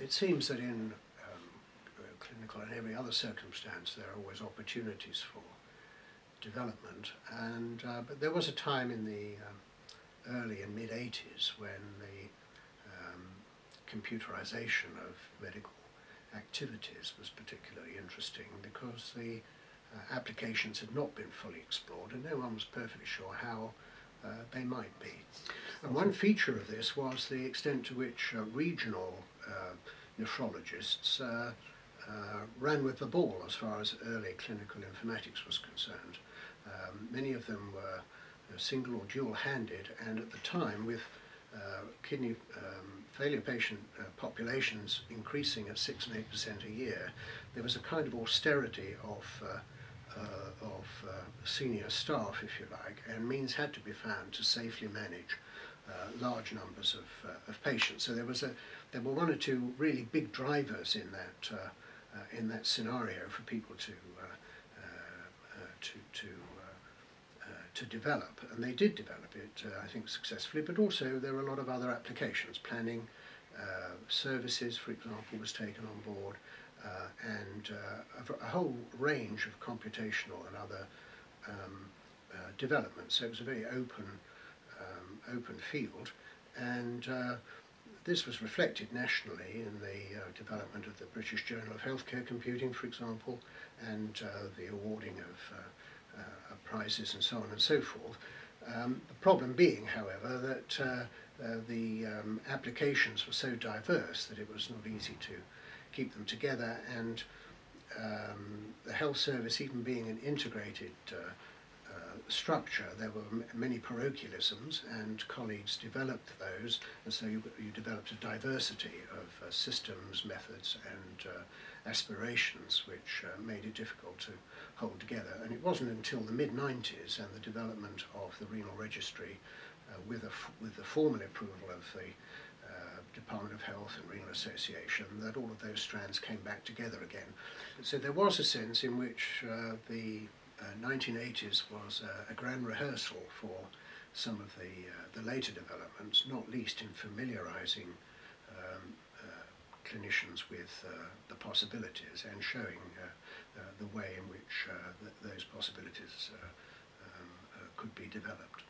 It seems that in clinical and every other circumstance there are always opportunities for development, and but there was a time in the early and mid 80s when the computerization of medical activities was particularly interesting, because the applications had not been fully explored and no one was perfectly sure how they might be. And one feature of this was the extent to which regional nephrologists ran with the ball as far as early clinical informatics was concerned. Many of them were single or dual-handed, and at the time with kidney failure patient populations increasing at 6% and 8% a year, there was a kind of austerity of senior staff, if you like, and means had to be found to safely manage large numbers of patients. So there were one or two really big drivers in that scenario for people to develop, and they did develop it, I think, successfully. But also there were a lot of other applications. Planning services, for example, was taken on board, and a whole range of computational and other developments. So it was a very open field, and this was reflected nationally in the development of the British Journal of Healthcare Computing, for example, and the awarding of prizes and so on and so forth. The problem being, however, that the applications were so diverse that it was not easy to keep them together, and the health service, even being an integrated structure, there were many parochialisms, and colleagues developed those, and so you developed a diversity of systems, methods and aspirations, which made it difficult to hold together. And it wasn't until the mid-90s and the development of the renal registry with the formal approval of the Department of Health and Renal Association that all of those strands came back together again. So there was a sense in which the 1980s was a grand rehearsal for some of the later developments, not least in familiarising clinicians with the possibilities and showing the way in which those possibilities could be developed.